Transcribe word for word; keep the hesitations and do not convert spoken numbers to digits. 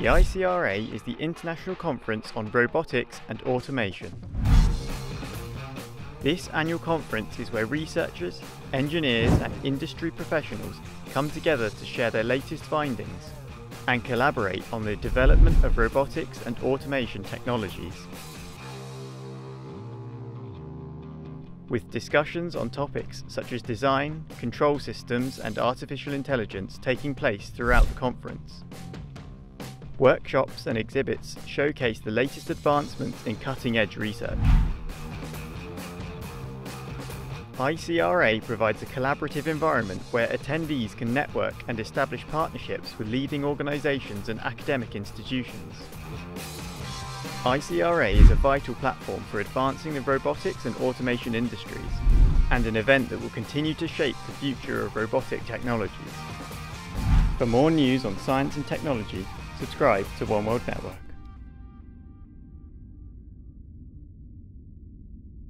The I C R A is the International Conference on Robotics and Automation. This annual conference is where researchers, engineers and industry professionals come together to share their latest findings and collaborate on the development of robotics and automation technologies, with discussions on topics such as design, control systems and artificial intelligence taking place throughout the conference. Workshops and exhibits showcase the latest advancements in cutting-edge research. I C R A provides a collaborative environment where attendees can network and establish partnerships with leading organisations and academic institutions. I C R A is a vital platform for advancing the robotics and automation industries, and an event that will continue to shape the future of robotic technologies. For more news on science and technology, subscribe to One World Network.